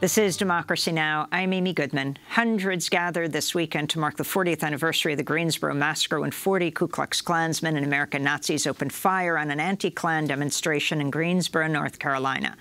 This is Democracy Now! I'm Amy Goodman. Hundreds gathered this weekend to mark the 40th anniversary of the Greensboro Massacre when 40 Ku Klux Klansmen and American Nazis opened fire on an anti-Klan demonstration in Greensboro, North Carolina.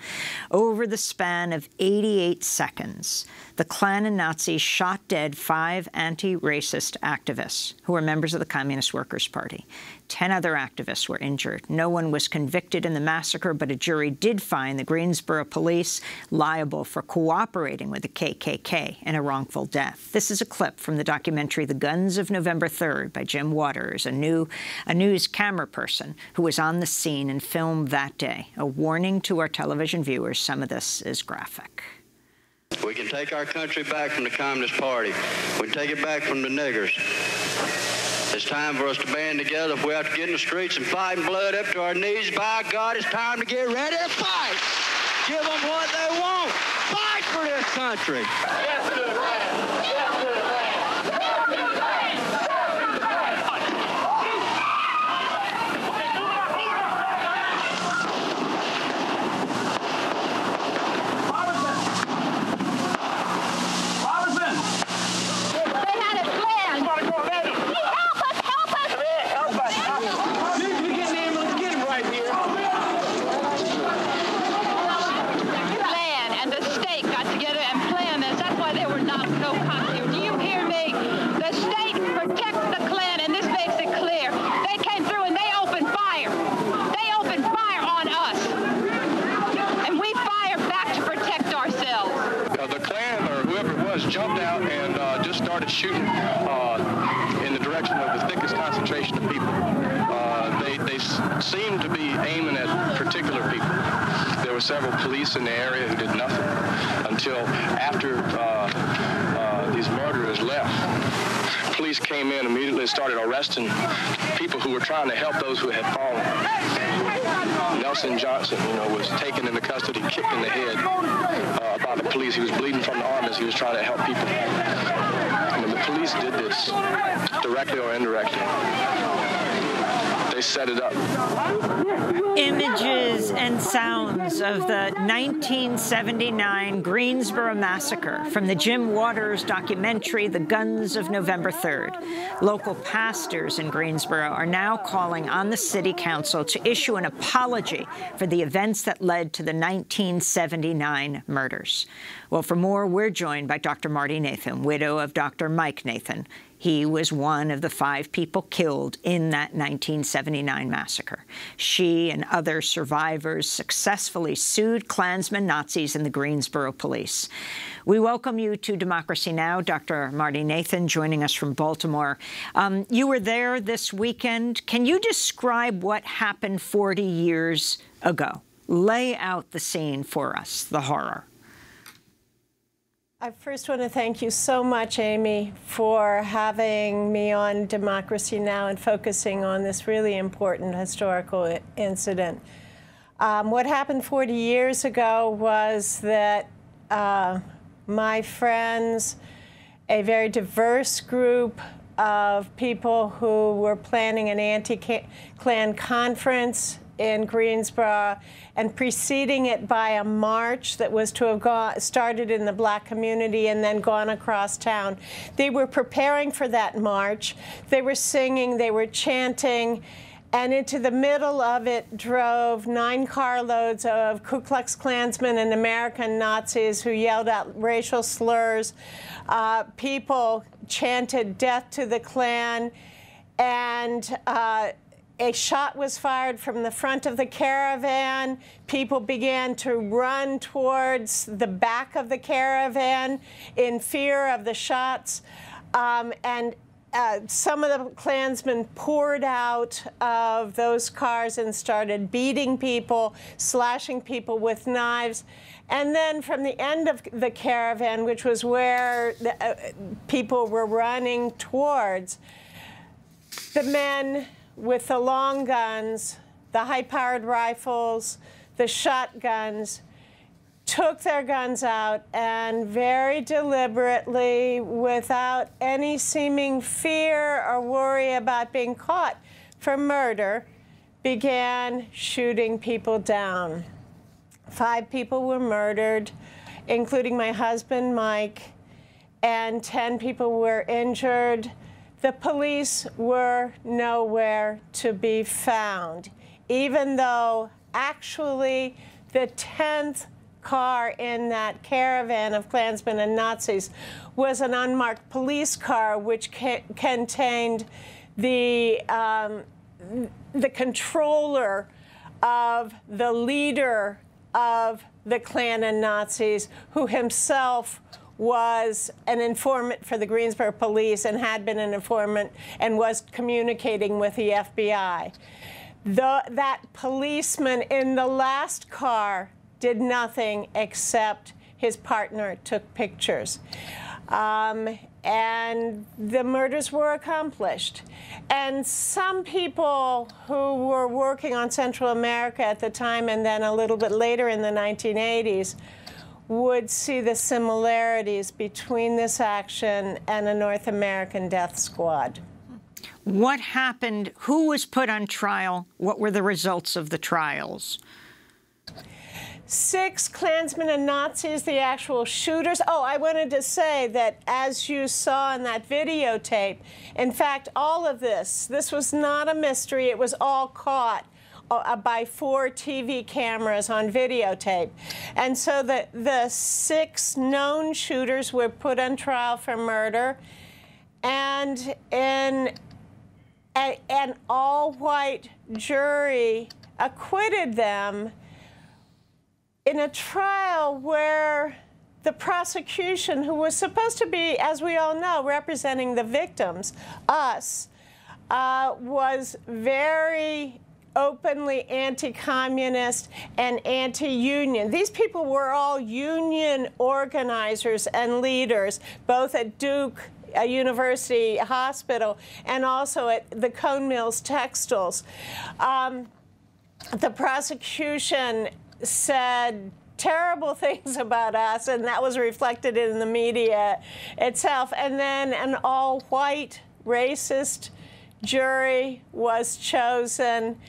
Over the span of 88 seconds, the Klan and Nazis shot dead 5 anti-racist activists who were members of the Communist Workers' Party. 10 other activists were injured. No one was convicted in the massacre, but a jury did find the Greensboro police liable for cooperating with the KKK in a wrongful death. This is a clip from the documentary The Guns of November 3rd by Jim Waters, a news camera person who was on the scene and filmed that day. A warning to our television viewers, some of this is graphic. We can take our country back from the Communist Party. We can take it back from the niggers. It's time for us to band together. If we have to get in the streets and fight in blood up to our knees, by God, it's time to get ready to fight. Give them what they want. Fight for this country. Yes, sir. Jumped out and just started shooting in the direction of the thickest concentration of people. They seemed to be aiming at particular people. There were several police in the area who did nothing until after these murderers left. Police came in immediately and started arresting people who were trying to help those who had fallen. Nelson Johnson, was taken into custody, kicked in the head by the police. He was bleeding from the arm as he was trying to help people. And the police did this, directly or indirectly. They set it up. Images and sounds of the 1979 Greensboro Massacre from the Jim Waters documentary, The Guns of November 3rd. Local pastors in Greensboro are now calling on the city council to issue an apology for the events that led to the 1979 murders. Well, for more, we're joined by Dr. Marty Nathan, widow of Dr. Mike Nathan. He was one of the 5 people killed in that 1979 massacre. She and other survivors successfully sued Klansmen, Nazis, and the Greensboro police. We welcome you to Democracy Now!, Dr. Marty Nathan, joining us from Baltimore. You were there this weekend. Can you describe what happened 40 years ago? Lay out the scene for us, the horror. I first want to thank you so much, Amy, for having me on Democracy Now! And focusing on this really important historical incident. What happened 40 years ago was that my friends, a very diverse group of people who were planning an anti-Klan conference in Greensboro, and preceding it by a march that was to have started in the black community and then gone across town. They were preparing for that march. They were singing, they were chanting, and into the middle of it drove 9 carloads of Ku Klux Klansmen and American Nazis who yelled out racial slurs. People chanted death to the Klan, and a shot was fired from the front of the caravan. People began to run towards the back of the caravan in fear of the shots. Some of the Klansmen poured out of those cars and started beating people, slashing people with knives. And then from the end of the caravan, which was where the, people were running towards, the men with the long guns, the high-powered rifles, the shotguns, took their guns out and very deliberately, without any seeming fear or worry about being caught for murder, began shooting people down. 5 people were murdered. including my husband, Mike, and 10 people were injured. The police were nowhere to be found, even though actually the 10th car in that caravan of Klansmen and Nazis was an unmarked police car which contained the controller of the leader of the Klan and Nazis, who himself was an informant for the Greensboro police and had been an informant and was communicating with the FBI. That policeman in the last car did nothing except his partner took pictures. And the murders were accomplished. And some people who were working on Central America at the time and then a little bit later in the 1980s would see the similarities between this action and a North American death squad. What happened? Who was put on trial? What were the results of the trials? 6 Klansmen and Nazis, the actual shooters. Oh, I wanted to say that, as you saw in that videotape, in fact, all of this was not a mystery. It was all caught by 4 TV cameras on videotape. And so the 6 known shooters were put on trial for murder. And in an all-white jury acquitted them in a trial where the prosecution, who was supposed to be, as we all know, representing the victims, us, was very openly anti-communist and anti-union. These people were all union organizers and leaders, both at Duke University Hospital and also at the Cone Mills Textiles. The prosecution said terrible things about us, and that was reflected in the media itself. And then an all-white racist jury was chosen.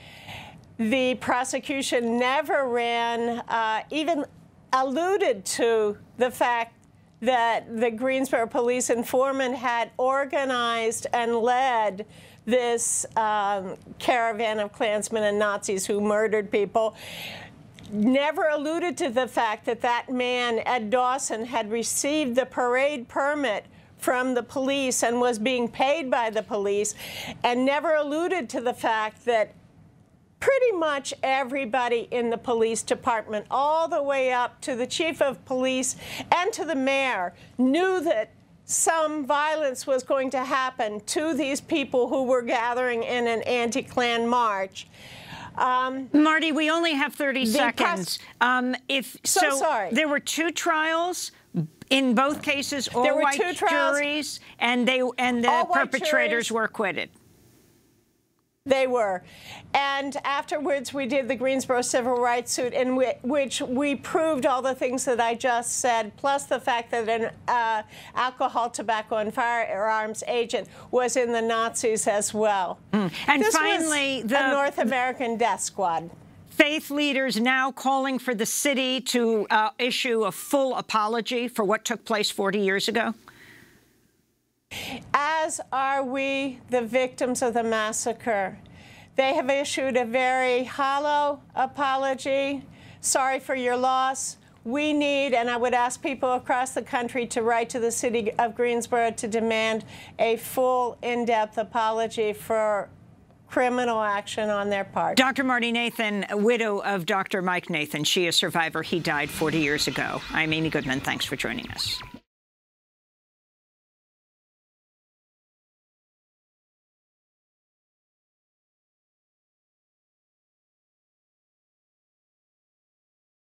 The prosecution never ran, even alluded to the fact that the Greensboro police informant had organized and led this caravan of Klansmen and Nazis who murdered people. Never alluded to the fact that that man, Ed Dawson, had received the parade permit from the police and was being paid by the police, and never alluded to the fact that pretty much everybody in the police department, all the way up to the chief of police and to the mayor, knew that some violence was going to happen to these people who were gathering in an anti-Klan march. Marty, we only have 30 seconds. Sorry. There were 2 trials in both cases, all-white juries, and the perpetrators were acquitted. They were. And afterwards, we did the Greensboro Civil Rights suit, in which we proved all the things that I just said, plus the fact that an alcohol, tobacco, and firearms agent was in the Nazis as well. And this finally, the North American death squad. Faith leaders now calling for the city to issue a full apology for what took place 40 years ago. As are we, the victims of the massacre. They have issued a very hollow apology. Sorry for your loss. We need, and I would ask people across the country to write to the city of Greensboro to demand a full, in-depth apology for criminal action on their part. Dr. Marty Nathan, widow of Dr. Mike Nathan. She a survivor. He died 40 years ago. I'm Amy Goodman. Thanks for joining us.